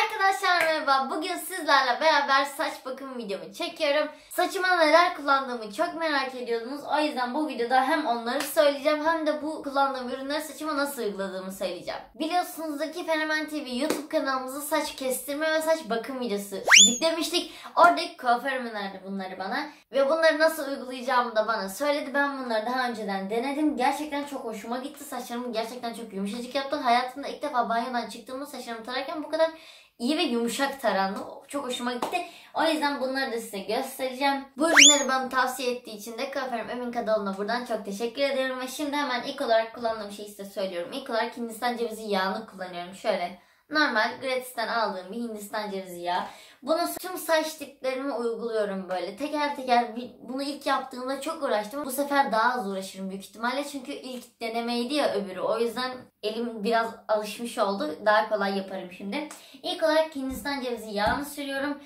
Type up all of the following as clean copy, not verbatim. Arkadaşlar merhaba. Bugün sizlerle beraber saç bakım videomu çekiyorum. Saçıma neler kullandığımı çok merak ediyordunuz. O yüzden bu videoda hem onları söyleyeceğim hem de bu kullandığım ürünleri saçıma nasıl uyguladığımı söyleyeceğim. Biliyorsunuz ki Fenomen TV YouTube kanalımızı saç kestirme ve saç bakım videosu yüklemiştik. Oradaki kuaförüm önerdi bunları bana. Ve bunları nasıl uygulayacağımı da bana söyledi. Ben bunları daha önceden denedim. Gerçekten çok hoşuma gitti. Saçlarımı gerçekten çok yumuşacık yaptı. Hayatımda ilk defa banyodan çıktığımda saçlarımı tararken bu kadar iyi ve yumuşak tarandı. Çok hoşuma gitti. O yüzden bunları da size göstereceğim. Bu ürünleri bana tavsiye ettiği için de kuaförüm Emin Kadıoğlu'na buradan çok teşekkür ediyorum. Ve şimdi hemen ilk olarak kullandığım şeyi size söylüyorum. İlk olarak Hindistan cevizi yağını kullanıyorum. Şöyle normal gratis'ten aldığım bir Hindistan cevizi yağı. Bunu tüm saç diplerime uyguluyorum böyle. Teker teker bunu ilk yaptığımda çok uğraştım. Bu sefer daha az uğraşırım büyük ihtimalle. Çünkü ilk denemeydi ya öbürü. O yüzden elim biraz alışmış oldu. Daha kolay yaparım şimdi. İlk olarak Hindistan cevizi yağını sürüyorum.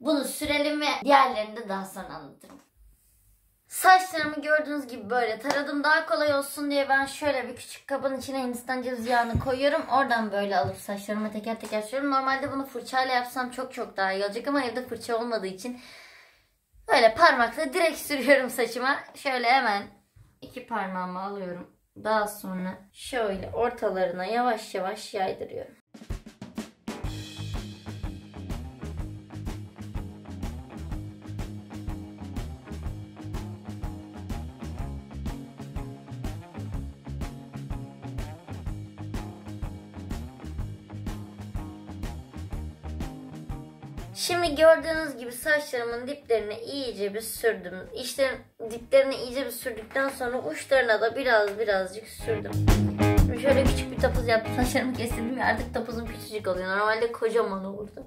Bunu sürelim ve diğerlerini de daha sonra anlatırım. Saçlarımı gördüğünüz gibi böyle taradım. Daha kolay olsun diye ben şöyle bir küçük kabın içine Hindistan cevizi yağını koyuyorum. Oradan böyle alıp saçlarımı teker teker sürüyorum. Normalde bunu fırçayla yapsam çok daha iyi olacak ama evde fırça olmadığı için böyle parmakla direkt sürüyorum saçıma. Şöyle hemen iki parmağımı alıyorum. Daha sonra şöyle ortalarına yavaş yavaş yaydırıyorum. Şimdi gördüğünüz gibi saçlarımın diplerine iyice bir sürdüm. İşte diplerine iyice bir sürdükten sonra uçlarına da birazcık sürdüm. Şimdi şöyle küçük bir topuz yaptım. Saçlarımı kestirdim ya, artık topuzum küçücük oluyor. Normalde kocaman olurdu.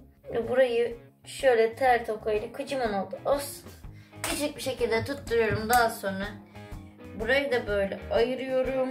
Burayı şöyle ter tokayla kocaman oldu. Olsun. Küçük bir şekilde tutturuyorum. Daha sonra burayı da böyle ayırıyorum.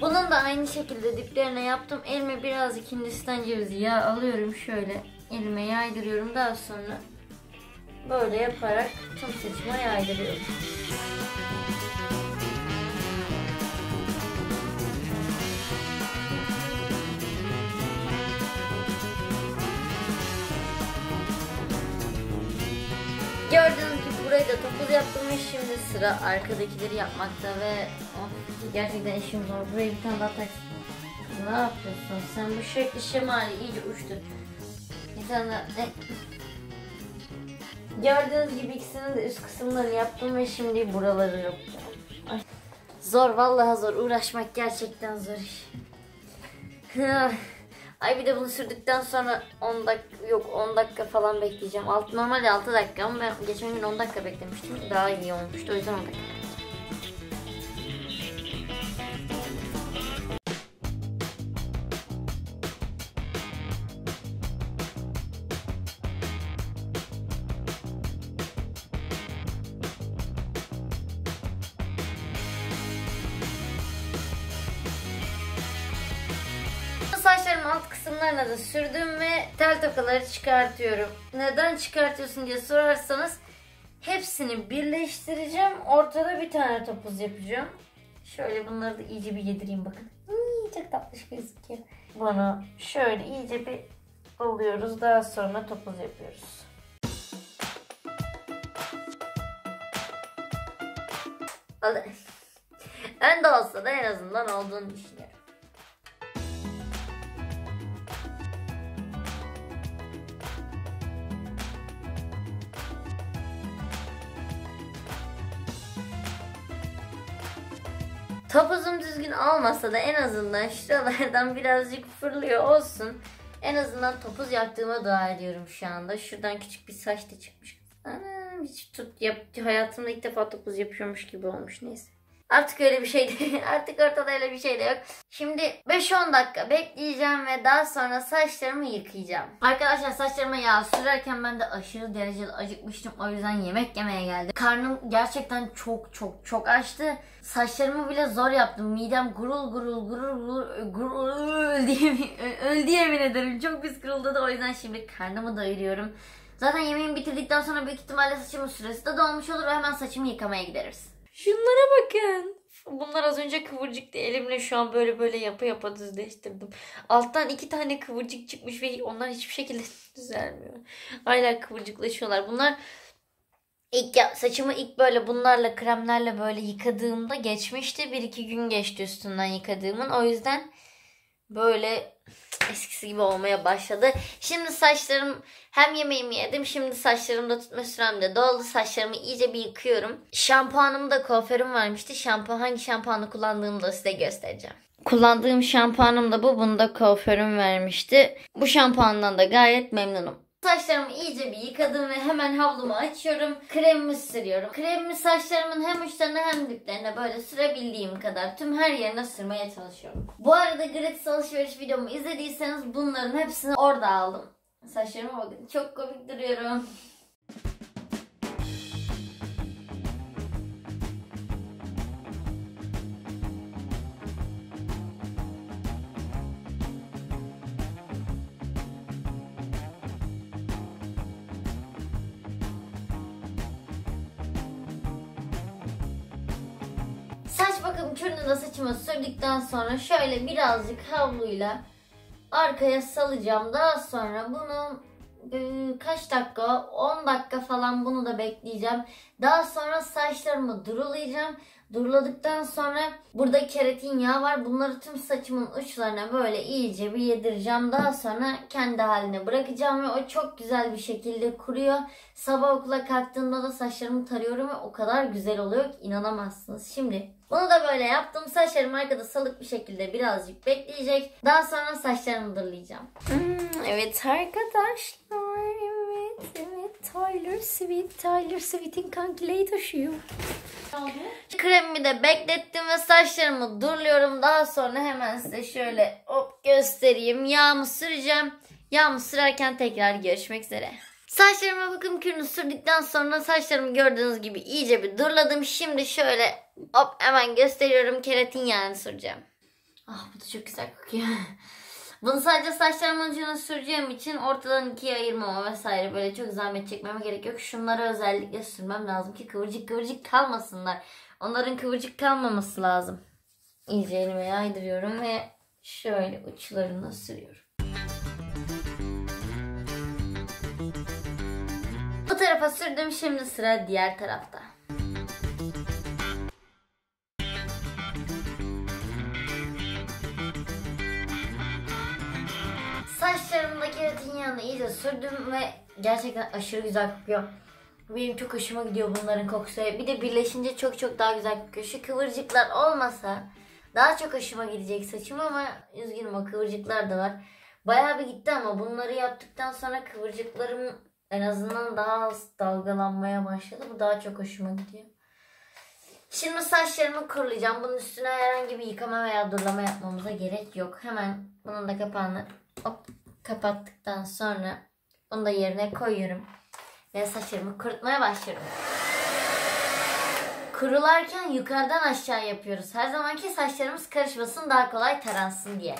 Bunun da aynı şekilde diplerine yaptım. Elime birazcık Hindistan cevizi yağı alıyorum. Şöyle elime yaydırıyorum. Daha sonra böyle yaparak tüm saçıma yaydırıyorum. Gördüğünüz gibi burayı da topuz yaptım ve şimdi sıra arkadakileri yapmakta ve gerçekten işim zor. Buraya bir tane daha taksın. Ne yapıyorsun sen? Bu şekli şemali iyice uçtu. Bir tane daha... Gördüğünüz gibi ikisinin de üst kısımlarını yaptım ve şimdi buraları yapacağım. Ay. Zor, vallahi zor. Uğraşmak gerçekten zor iş. Ay bir de bunu sürdükten sonra 10 dakika falan bekleyeceğim. Normalde 6 dakika ama ben geçen gün 10 dakika beklemiştim. Daha iyi olmuştu. O yüzden 10 dakika. Saçlarımın alt kısımlarına da sürdüm ve tel tokaları çıkartıyorum. Neden çıkartıyorsun diye sorarsanız hepsini birleştireceğim. Ortada bir tane topuz yapacağım. Şöyle bunları da iyice bir yedireyim bakın. Çok tatlış gözüküyor. Bunu şöyle iyice bir alıyoruz. Daha sonra topuz yapıyoruz. Ön de olsa da en azından olduğunu düşünüyorum. Topuzum düzgün olmasa da en azından şuralardan birazcık fırlıyor olsun. En azından topuz yaptığıma dua ediyorum şu anda. Şuradan küçük bir saç da çıkmış. Anam, hiç hayatımda ilk defa topuz yapıyormuş gibi olmuş. Neyse. Artık öyle bir şey değil. Artık ortada öyle bir şey de yok. Şimdi 5-10 dakika bekleyeceğim ve daha sonra saçlarımı yıkayacağım. Arkadaşlar saçlarıma yağ sürerken ben de aşırı dereceli acıkmıştım. O yüzden yemek yemeye geldim. Karnım gerçekten çok açtı. Saçlarımı bile zor yaptım. Midem gurul öldü yemin ederim. Çok pis guruldadı. O yüzden şimdi karnımı doyuruyorum. Zaten yemeğimi bitirdikten sonra büyük ihtimalle saçımın süresi de dolmuş olur ve hemen saçımı yıkamaya gideriz. Şunlara bakın. Bunlar az önce kıvırcıktı. Elimle şu an böyle yapa düzleştirdim. Alttan 2 tane kıvırcık çıkmış ve onlar hiçbir şekilde düzelmiyor. Hala kıvırcıklaşıyorlar. Bunlar saçımı ilk böyle bunlarla kremlerle böyle yıkadığımda geçmişti. 1-2 gün geçti üstünden yıkadığımın. O yüzden böyle eskisi gibi olmaya başladı. Şimdi saçlarım hem yemeğimi yedim. Şimdi saçlarımda tutma sürem de doldu. Saçlarımı iyice bir yıkıyorum. Şampuanımı da kuaförüm vermişti. Hangi şampuanı kullandığımı da size göstereceğim. Kullandığım şampuanım da bu. Bunu da kuaförüm vermişti. Bu şampuandan da gayet memnunum. Saçlarımı iyice bir yıkadım ve hemen havlumu açıyorum. Kremimi sürüyorum. Kremimi saçlarımın hem uçlarına hem diplerine böyle sürebildiğim kadar tüm her yerine sürmeye çalışıyorum. Bu arada gratis alışveriş videomu izlediyseniz bunların hepsini orada aldım. Saçlarıma bakın. Çok komik duruyorum. Saç bakım kürünü de saçıma sürdükten sonra şöyle birazcık havluyla arkaya salacağım. Daha sonra bunu kaç dakika? 10 dakika falan bunu da bekleyeceğim. Daha sonra saçlarımı durulayacağım. Duruladıktan sonra burada keratin yağı var. Bunları tüm saçımın uçlarına böyle iyice bir yedireceğim. Daha sonra kendi haline bırakacağım ve o çok güzel bir şekilde kuruyor. Sabah okula kalktığımda da saçlarımı tarıyorum ve o kadar güzel oluyor ki inanamazsınız. Şimdi bunu da böyle yaptım. Saçlarım arkada salık bir şekilde birazcık bekleyecek. Daha sonra saçlarımı durulayacağım. Evet arkadaşlar. Evet. Tyler Swift. Tyler Swift'in kankileyi taşıyor. Kremimi de beklettim ve saçlarımı duruluyorum. Daha sonra hemen size şöyle göstereyim. Yağımı süreceğim. Yağımı sürerken tekrar görüşmek üzere. Saçlarıma bakım kürünü sürdükten sonra saçlarımı gördüğünüz gibi iyice bir duruladım. Şimdi şöyle hemen gösteriyorum. Keratin yağını süreceğim. Ah bu da çok güzel kokuyor. Bunu sadece saçlarımın ucuna süreceğim için ortadan ikiye ayırmama vesaire böyle çok zahmet çekmeme gerek yok. Şunları özellikle sürmem lazım ki kıvırcık kalmasınlar. Onların kıvırcık kalmaması lazım. İyice elime yaydırıyorum ve şöyle uçlarına sürüyorum. Bu tarafa sürdüm, şimdi sıra diğer tarafta. Saçlarımdaki keratin yağını iyice sürdüm ve gerçekten aşırı güzel kokuyor. Benim çok hoşuma gidiyor bunların kokusu. Bir de birleşince çok daha güzel kokuyor. Şu kıvırcıklar olmasa daha çok hoşuma gidecek saçım ama üzgünüm o kıvırcıklar da var. Bayağı bir gitti ama bunları yaptıktan sonra kıvırcıklarım en azından daha az dalgalanmaya başladı. Bu daha çok hoşuma gidiyor. Şimdi saçlarımı kurulayacağım. Bunun üstüne herhangi bir yıkama veya durulama yapmamıza gerek yok. Hemen bunun da kapağını kapattıktan sonra onu da yerine koyuyorum. Ve saçlarımı kurutmaya başlıyorum. Kurularken yukarıdan aşağı yapıyoruz. Her zamanki saçlarımız karışmasın, daha kolay taransın diye.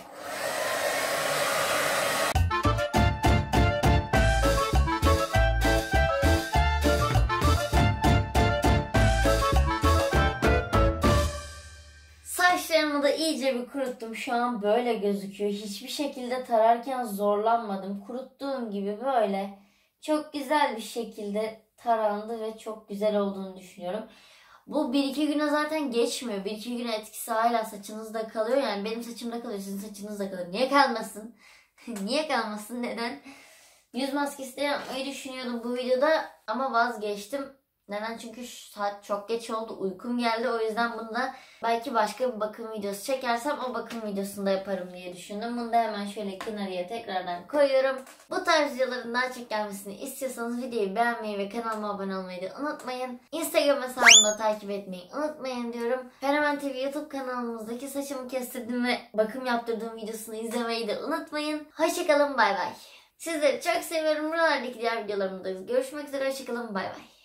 Saçlarımı da iyice bir kuruttum. Şu an böyle gözüküyor. Hiçbir şekilde tararken zorlanmadım. Kuruttuğum gibi böyle çok güzel bir şekilde tarandı ve çok güzel olduğunu düşünüyorum. Bu 1-2 güne zaten geçmiyor. 1-2 güne etkisi hala saçınızda kalıyor. Yani benim saçımda kalıyor, sizin saçınızda kalıyor. Niye kalmasın? Niye kalmasın? Neden? Yüz maskesi de yapmayı düşünüyordum bu videoda ama vazgeçtim. Neden? Çünkü saat çok geç oldu. Uykum geldi. O yüzden bunu da belki başka bir bakım videosu çekersem o bakım videosunda yaparım diye düşündüm. Bunu da hemen şöyle kenarıya tekrardan koyuyorum. Bu tarz videoların daha çok gelmesini istiyorsanız videoyu beğenmeyi ve kanalıma abone olmayı da unutmayın. Instagram hesabımda takip etmeyi unutmayın diyorum. Fenomen TV YouTube kanalımızdaki saçımı kestirdim ve bakım yaptırdığım videosunu izlemeyi de unutmayın. Hoşçakalın, bay bay. Sizleri çok seviyorum. Buralardaki diğer videolarımda görüşmek üzere. Hoşçakalın, bay bay.